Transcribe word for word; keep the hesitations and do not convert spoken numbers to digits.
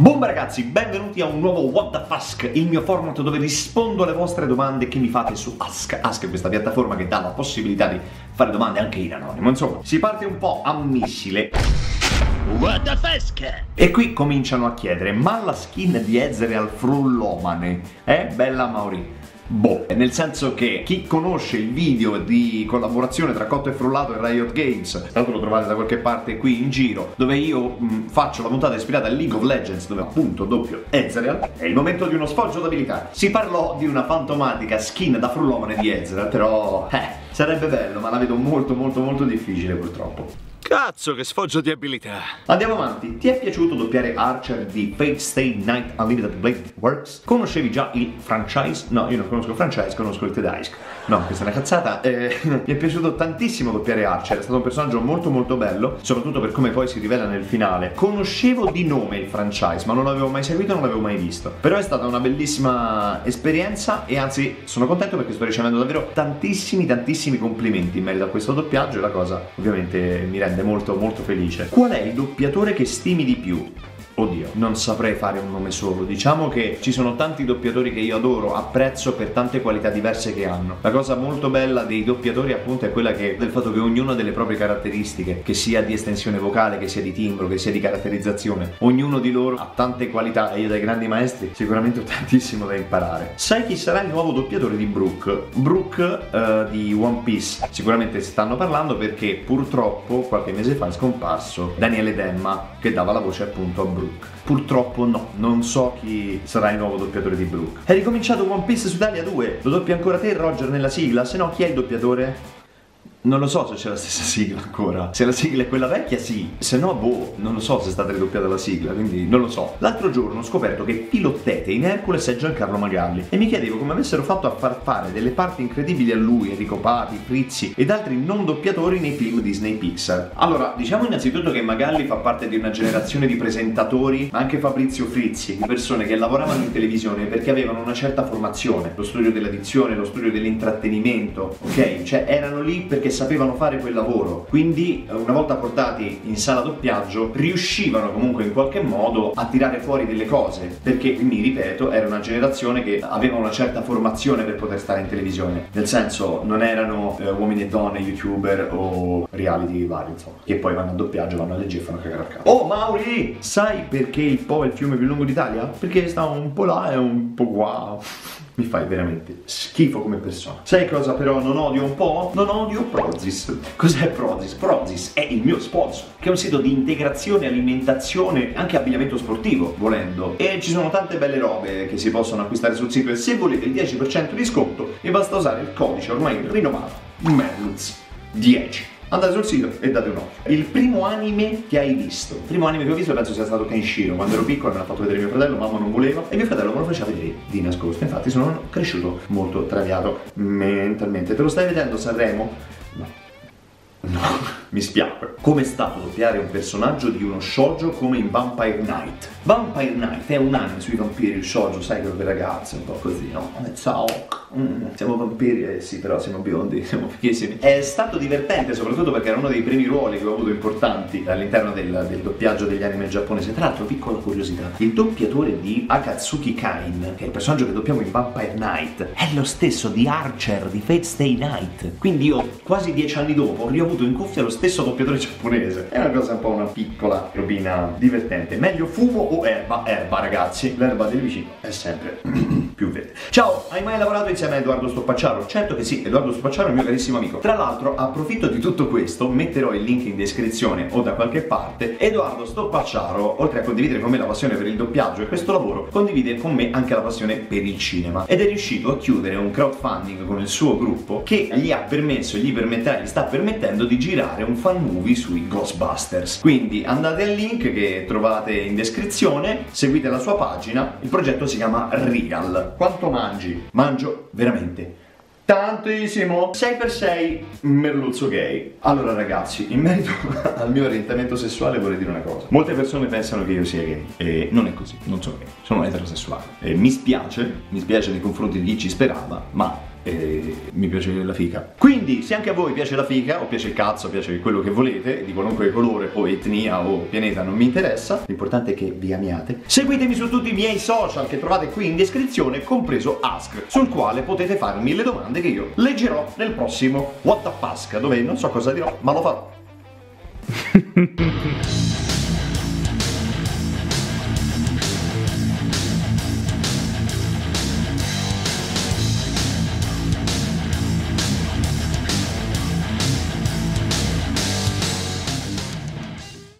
Bomba ragazzi, benvenuti a un nuovo What the Fask, il mio format dove rispondo alle vostre domande che mi fate su Ask. Ask è questa piattaforma che dà la possibilità di fare domande anche in anonimo, insomma. Si parte un po' a missile. What the Fask! E qui cominciano a chiedere, ma la skin di Ezreal Frullomane è bella Mauri? Boh, nel senso che chi conosce il video di collaborazione tra Cotto e Frullato e Riot Games, tra l'altro lo trovate da qualche parte qui in giro, dove io mh, faccio la puntata ispirata a League of Legends, dove appunto doppio Ezreal, è il momento di uno sfoggio d'abilità. Si parlò di una fantomatica skin da Frullomane di Ezreal, però eh, sarebbe bello, ma la vedo molto molto molto difficile purtroppo. Cazzo che sfoggio di abilità. Andiamo avanti. Ti è piaciuto doppiare Archer di Fate Stay Night Unlimited Blade Works? Conoscevi già il franchise? No, io non conosco il franchise, conosco il tedesco. No, questa è una cazzata. eh, Mi è piaciuto tantissimo doppiare Archer. È stato un personaggio molto molto bello, soprattutto per come poi si rivela nel finale. Conoscevo di nome il franchise, ma non l'avevo mai seguito, non l'avevo mai visto. Però è stata una bellissima esperienza, e anzi sono contento perché sto ricevendo davvero tantissimi tantissimi complimenti in merito a questo doppiaggio. E la cosa ovviamente mi rende molto molto felice. Qual è il doppiatore che stimi di più? Oddio, non saprei fare un nome solo. Diciamo che ci sono tanti doppiatori che io adoro, apprezzo per tante qualità diverse che hanno. La cosa molto bella dei doppiatori appunto è quella che, del fatto che ognuno ha delle proprie caratteristiche, che sia di estensione vocale, che sia di timbro, che sia di caratterizzazione. Ognuno di loro ha tante qualità e io dai grandi maestri sicuramente ho tantissimo da imparare. Sai chi sarà il nuovo doppiatore di Brooke? Brooke eh, di One Piece. Sicuramente stanno parlando perché purtroppo qualche mese fa è scomparso Daniele Demma, che dava la voce appunto a Brooke. Purtroppo no, non so chi sarà il nuovo doppiatore di Brooke. Hai ricominciato One Piece su Italia due? Lo doppia ancora te, Roger, nella sigla? Se no, chi è il doppiatore? Non lo so se c'è la stessa sigla ancora. Se la sigla è quella vecchia sì, se no boh, non lo so se è stata ridoppiata la sigla, quindi non lo so. L'altro giorno ho scoperto che Pilotete in Hercules è Giancarlo Magalli, e mi chiedevo come avessero fatto a far fare delle parti incredibili a lui, Enrico Papi, Frizzi ed altri non doppiatori nei film Disney Pixar. Allora, diciamo innanzitutto che Magalli fa parte di una generazione di presentatori, ma anche Fabrizio Frizzi, di persone che lavoravano in televisione perché avevano una certa formazione, lo studio dell'edizione, lo studio dell'intrattenimento, ok? Cioè erano lì perché sapevano fare quel lavoro, quindi una volta portati in sala doppiaggio riuscivano comunque in qualche modo a tirare fuori delle cose, perché mi ripeto era una generazione che aveva una certa formazione per poter stare in televisione, nel senso non erano eh, uomini e donne, youtuber o reality vari insomma, che poi vanno a doppiaggio, vanno a leggere e fanno cagare al capo. Oh Mauri, sai perché il Po è il fiume più lungo d'Italia? Perché sta un po' là e un po' qua. Mi fai veramente schifo come persona. Sai cosa però non odio un po'? Non odio Prozis. Cos'è Prozis? Prozis è il mio sponsor, che è un sito di integrazione, alimentazione, anche abbigliamento sportivo, volendo. E ci sono tante belle robe che si possono acquistare sul sito, e se volete il dieci per cento di sconto vi basta usare il codice ormai rinomato, MERLUZ dieci. Andate sul sito e date un occhio. Il primo anime che hai visto? Il primo anime che ho visto penso sia stato Kenshiro. Quando ero piccolo me l'ha fatto vedere mio fratello, mamma non voleva, e mio fratello me lo faceva vedere di nascosto. Infatti sono cresciuto molto traviato mentalmente. Te lo stai vedendo Sanremo? No. No, mi spiace. Come è stato doppiare un personaggio di uno shoujo come in Vampire Knight? Vampire Knight è un anime sui vampiri, il shoujo, sai, che per ragazze, un po' così, no? Ciao, mm, siamo vampiri, eh sì, però siamo biondi, siamo fighissimi. È stato divertente soprattutto perché era uno dei primi ruoli che ho avuto importanti all'interno del, del doppiaggio degli anime giapponesi. Tra l'altro, piccola curiosità, il doppiatore di Akatsuki Kain, che è il personaggio che doppiamo in Vampire Knight, è lo stesso di Archer di Fate Stay Night. Quindi io, quasi dieci anni dopo, ho avuto in cuffia lo stesso doppiatore giapponese. È una cosa un po' una piccola robina divertente. Meglio fumo o erba? Erba ragazzi, l'erba del vicino è sempre più verde. Ciao, hai mai lavorato insieme a Edoardo Stoppacciaro? Certo che sì, Edoardo Stoppacciaro è il mio carissimo amico. Tra l'altro approfitto di tutto questo, metterò il link in descrizione o da qualche parte. Edoardo Stoppacciaro, oltre a condividere con me la passione per il doppiaggio e questo lavoro, condivide con me anche la passione per il cinema, ed è riuscito a chiudere un crowdfunding con il suo gruppo che gli ha permesso, gli permetterà, gli sta permettendo di girare un fan movie sui Ghostbusters. Quindi andate al link che trovate in descrizione, seguite la sua pagina, il progetto si chiama Regal. Quanto mangi? Mangio veramente tantissimo. sei per sei merluzzo gay. Allora ragazzi, in merito al mio orientamento sessuale vorrei dire una cosa. Molte persone pensano che io sia gay, e non è così, non sono gay, sono eterosessuale. E mi spiace, mi spiace nei confronti di chi ci sperava, ma e mi piace la fica. Quindi se anche a voi piace la fica o piace il cazzo, piace quello che volete, di qualunque colore o etnia o pianeta, non mi interessa, l'importante è che vi amiate. Seguitemi su tutti i miei social che trovate qui in descrizione, compreso Ask, sul quale potete farmi le domande che io leggerò nel prossimo What the Fask, dove non so cosa dirò ma lo farò.